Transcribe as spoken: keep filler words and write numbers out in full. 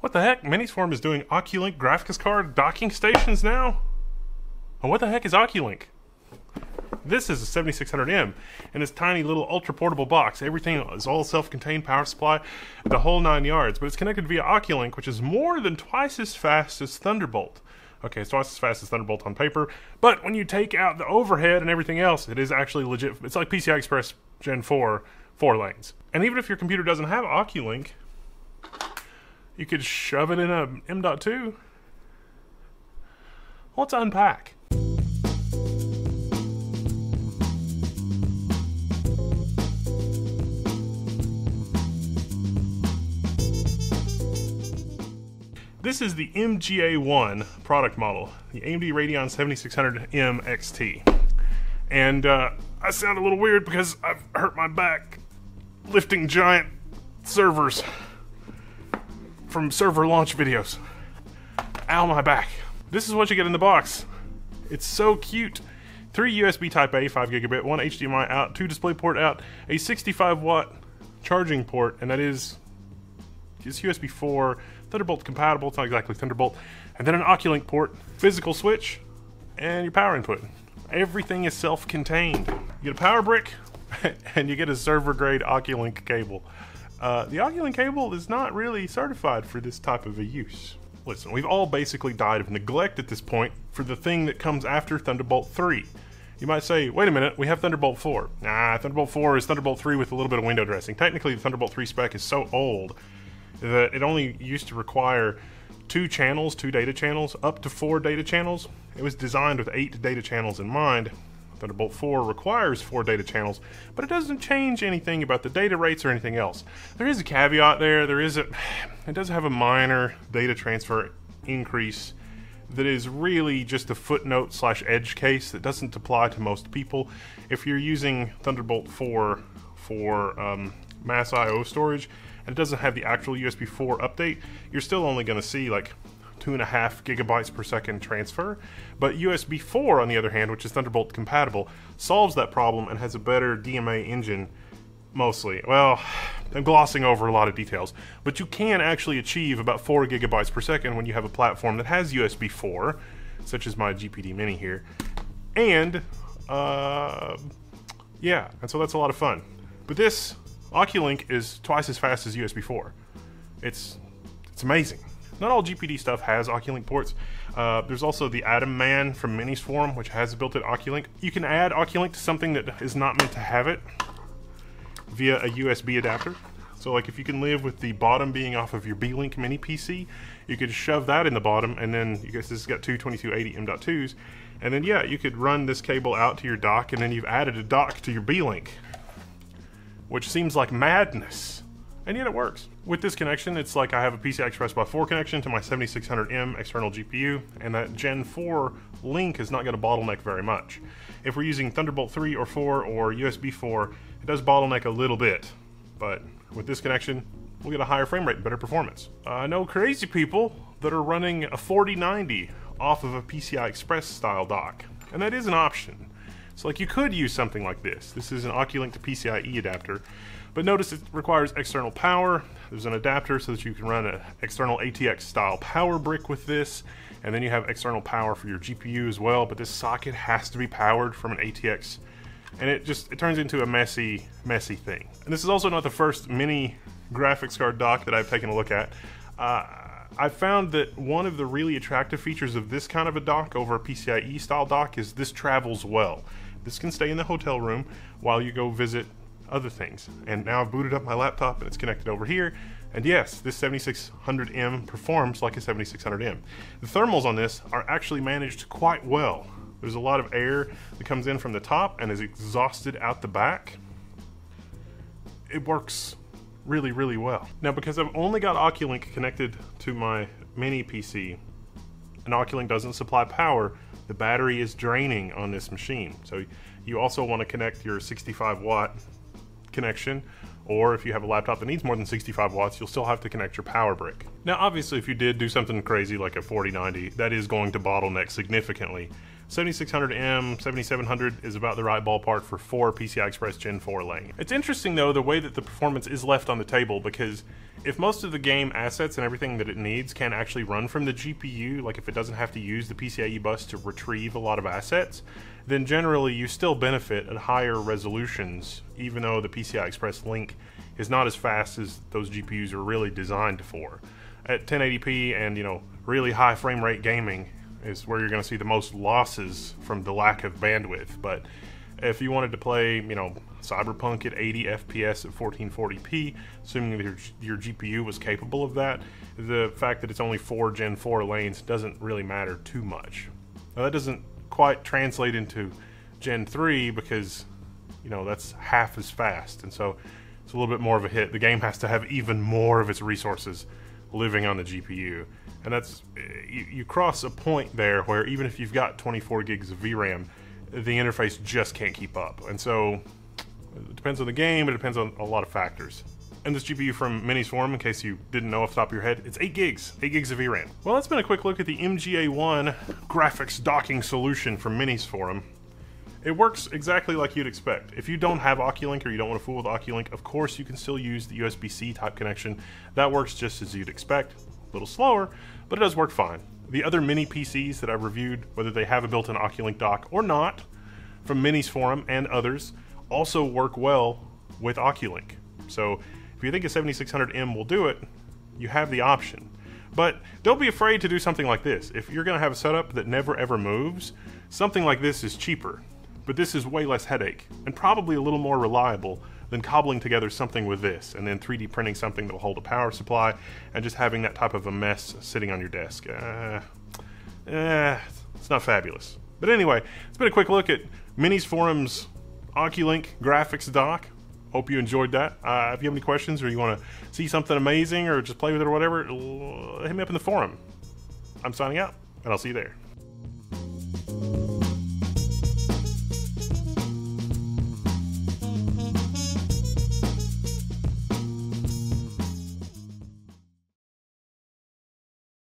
What the heck? Minisforum is doing OCULink graphics card docking stations now? And what the heck is OCULink? This is a seventy-six hundred M in this tiny little ultra portable box. Everything is all self-contained, power supply, the whole nine yards, but it's connected via OCULink, which is more than twice as fast as Thunderbolt. Okay, it's twice as fast as Thunderbolt on paper, but when you take out the overhead and everything else, it is actually legit. It's like P C I Express Gen four, four lanes. And even if your computer doesn't have OCULink, you could shove it in a M dot two. Let's unpack. This is the M G A one product model, the A M D Radeon seventy-six hundred M X T. And uh, I sound a little weird because I've hurt my back lifting giant servers from server launch videos. Ow, my back. This is what you get in the box. It's so cute. Three U S B Type-A, five gigabit, one H D M I out, two DisplayPort out, a sixty-five watt charging port, and that is it's U S B four, Thunderbolt compatible, it's not exactly Thunderbolt, and then an OCULink port, physical switch, and your power input. Everything is self-contained. You get a power brick, and you get a server-grade OCULink cable. Uh, the OCULink cable is not really certified for this type of a use. Listen, we've all basically died of neglect at this point for the thing that comes after Thunderbolt three. You might say, wait a minute, we have Thunderbolt four. Nah, Thunderbolt four is Thunderbolt three with a little bit of window dressing. Technically, the Thunderbolt three spec is so old that it only used to require two channels, two data channels, up to four data channels. It was designed with eight data channels in mind. Thunderbolt four requires four data channels, but it doesn't change anything about the data rates or anything else. There is a caveat there. There is a, it does have a minor data transfer increase that is really just a footnote slash edge case that doesn't apply to most people. If you're using Thunderbolt four for um, mass I O storage, and it doesn't have the actual U S B four update, you're still only gonna see like two and a half gigabytes per second transfer. But U S B four, on the other hand, which is Thunderbolt compatible, solves that problem and has a better D M A engine mostly. Well, I'm glossing over a lot of details, but you can actually achieve about four gigabytes per second when you have a platform that has U S B four, such as my G P D Mini here. And uh, yeah, and so that's a lot of fun. But this OCULink is twice as fast as U S B four. It's, it's amazing. Not all G P D stuff has OCULink ports. Uh, there's also the Atom Man from Minisforum, which has a built-in OCULink. You can add OCULink to something that is not meant to have it via a U S B adapter. So like if you can live with the bottom being off of your Beelink mini P C, you could shove that in the bottom, and then you guess this has got two twenty-two eighty M dot twos, and then yeah, you could run this cable out to your dock, and then you've added a dock to your Beelink, which seems like madness. And yet it works. With this connection, it's like I have a P C I Express by four connection to my seventy-six hundred M external G P U, and that Gen four link is not gonna bottleneck very much. If we're using Thunderbolt three or four or U S B four, it does bottleneck a little bit, but with this connection, we'll get a higher frame rate and better performance. I know crazy people that are running a forty ninety off of a P C I Express style dock, and that is an option. So like you could use something like this. This is an OCULink to PCIe adapter, but notice it requires external power. There's an adapter so that you can run an external A T X style power brick with this, and then you have external power for your G P U as well, but this socket has to be powered from an A T X, and it just, it turns into a messy, messy thing. And this is also not the first mini graphics card dock that I've taken a look at. Uh, I found that one of the really attractive features of this kind of a dock over a PCIe style dock is this travels well. This can stay in the hotel room while you go visit other things. And now I've booted up my laptop and it's connected over here. And yes, this seventy-six hundred M performs like a seventy-six hundred M. The thermals on this are actually managed quite well. There's a lot of air that comes in from the top and is exhausted out the back. It works really, really well. Now, because I've only got OCULink connected to my mini P C, and OCULink doesn't supply power, the battery is draining on this machine. So you also want to connect your sixty-five watt connection, or if you have a laptop that needs more than sixty-five watts, you'll still have to connect your power brick. Now, obviously, if you did do something crazy like a forty ninety, that is going to bottleneck significantly. seventy-six hundred M, seventy-seven hundred is about the right ballpark for four P C I Express Gen four lane. It's interesting though the way that the performance is left on the table, because if most of the game assets and everything that it needs can actually run from the G P U, like if it doesn't have to use the PCIe bus to retrieve a lot of assets, then generally you still benefit at higher resolutions, even though the P C I Express link is not as fast as those G P Us are really designed for. At ten eighty p and, you know, really high frame rate gaming is where you're going to see the most losses from the lack of bandwidth. But if you wanted to play, you know, Cyberpunk at eighty F P S at fourteen forty p, assuming that your, your G P U was capable of that, the fact that it's only four Gen four lanes doesn't really matter too much. Now that doesn't quite translate into Gen three because, you know, that's half as fast, and so it's a little bit more of a hit. The game has to have even more of its resources living on the G P U, and that's, you, you cross a point there where even if you've got twenty-four gigs of V RAM, the interface just can't keep up. And so it depends on the game, it depends on a lot of factors. And this G P U from Minisforum, in case you didn't know off the top of your head, it's eight gigs, eight gigs of V RAM. Well, that's been a quick look at the M G A one graphics docking solution from Minisforum. It works exactly like you'd expect. If you don't have OCULink or you don't want to fool with OCULink, of course you can still use the U S B C type connection. That works just as you'd expect. A little slower, but it does work fine. The other mini P Cs that I've reviewed, whether they have a built-in OCULink dock or not, from Minisforum and others, also work well with OCULink. So if you think a seventy-six hundred M will do it, you have the option. But don't be afraid to do something like this. If you're going to have a setup that never ever moves, something like this is cheaper. But this is way less headache, and probably a little more reliable than cobbling together something with this, and then three D printing something that'll hold a power supply, and just having that type of a mess sitting on your desk. Uh, uh, it's not fabulous. But anyway, it's been a quick look at Minisforum's OCULink graphics dock. Hope you enjoyed that. Uh, if you have any questions, or you want to see something amazing, or just play with it or whatever, hit me up in the forum. I'm signing out, and I'll see you there.